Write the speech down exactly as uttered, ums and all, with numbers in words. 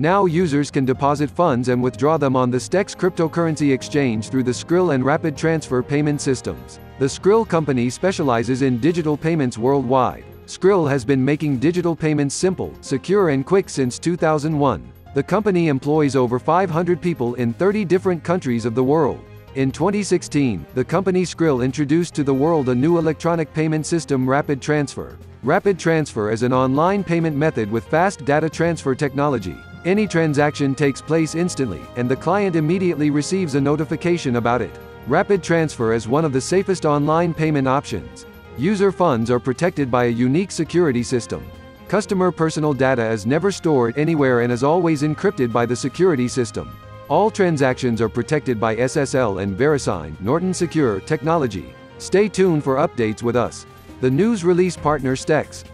Now users can deposit funds and withdraw them on the Stex cryptocurrency exchange through the Skrill and Rapid Transfer payment systems. The Skrill company specializes in digital payments worldwide. Skrill has been making digital payments simple, secure and quick since two thousand one. The company employs over five hundred people in thirty different countries of the world. In twenty sixteen, the company Skrill introduced to the world a new electronic payment system, Rapid Transfer. Rapid Transfer is an online payment method with fast data transfer technology. Any transaction takes place instantly, and the client immediately receives a notification about it. Rapid Transfer is one of the safest online payment options. User funds are protected by a unique security system. Customer personal data is never stored anywhere and is always encrypted by the security system. All transactions are protected by S S L and VeriSign, Norton Secure technology. Stay tuned for updates with us. The news release partner Stex.